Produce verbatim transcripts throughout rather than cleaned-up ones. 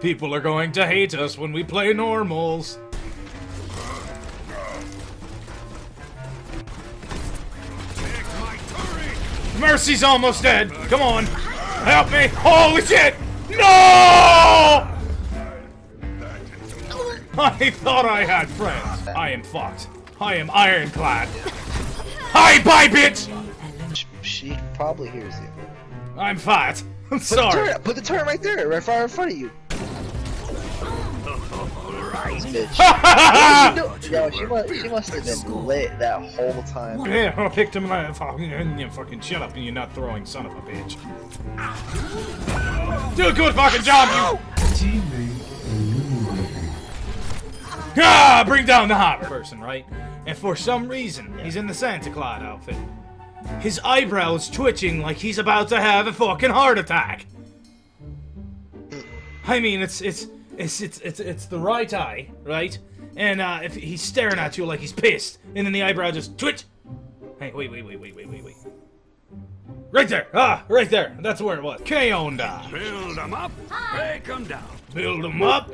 People are going to hate us when we play normals. Mercy's almost dead. Come on. Help me. Holy shit. No! I thought I had friends. I am fucked. I am ironclad. Hi, bye, bitch! She probably hears you. I'm fat. I'm sorry. Put the turret right there, right far in front of you. Nice, bitch. Yo, she must, she must have been lit that whole time. Yeah, I picked him up. Fucking shut up and you're not throwing, son of a bitch. Do a good fucking job, you! Ah, bring down the hot person, right? And for some reason, he's in the Santa Claus outfit. His eyebrows twitching like he's about to have a fucking heart attack. I mean, it's it's it's it's it's, it's the right eye, right? And uh, if he's staring at you like he's pissed, and then the eyebrow just twitch. Hey, wait, wait, wait, wait, wait, wait, wait. Right there, ah, right there. That's where it was. K-onda. Build them up, break them down. Build them up,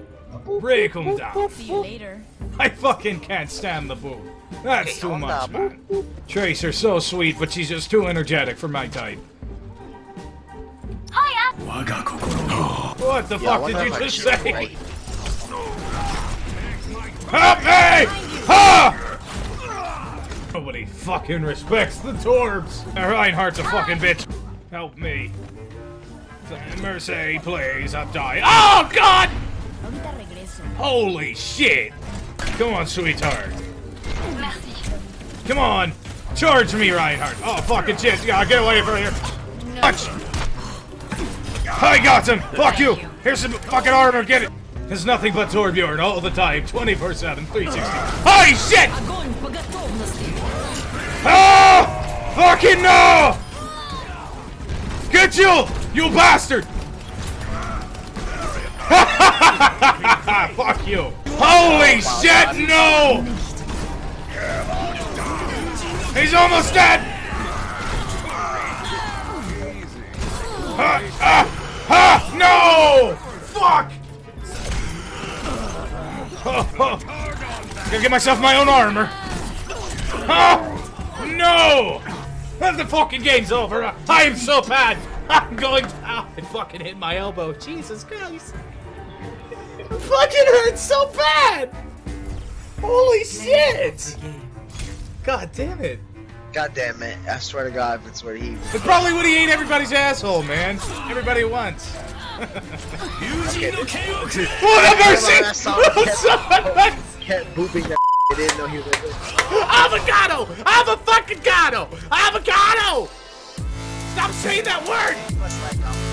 break them down. See you later. I fucking can't stand the boo. That's too much, man. Tracer's so sweet, but she's just too energetic for my type. Oh, yeah. What the yeah, fuck did you just say? Right. Help me! Ha! Nobody fucking respects the Torbs. Reinhardt's a fucking bitch. Help me. Mercy, please, I'm dying. Oh, God! Holy shit! Come on, sweetheart. Come on! Charge me, Reinhardt! Oh, fucking shit! Yeah, get away from here! Touch! I got him! Fuck you! Here's some fucking armor, get it! There's nothing but Torbjörn all the time, twenty-four seven, three sixty. Holy shit! Oh! Fucking no! Get you! You bastard! Fuck you! Holy shit, no! He's almost dead! Ha! Ah, ha! Ah, no! Fuck! Oh, oh. I'm gonna get myself my own armor. Oh, no! The fucking game's over. I am so bad. I'm going down. I fucking hit my elbow. Jesus Christ! It fucking hurts so bad. Holy shit! God damn it! God damn it! I swear to God, if it's what he. It's probably what he ate everybody's asshole, man. Everybody wants. What a mercy! Kept booping that. I didn't know he was. Avocado! Avocado! Avocado! Stop saying that word!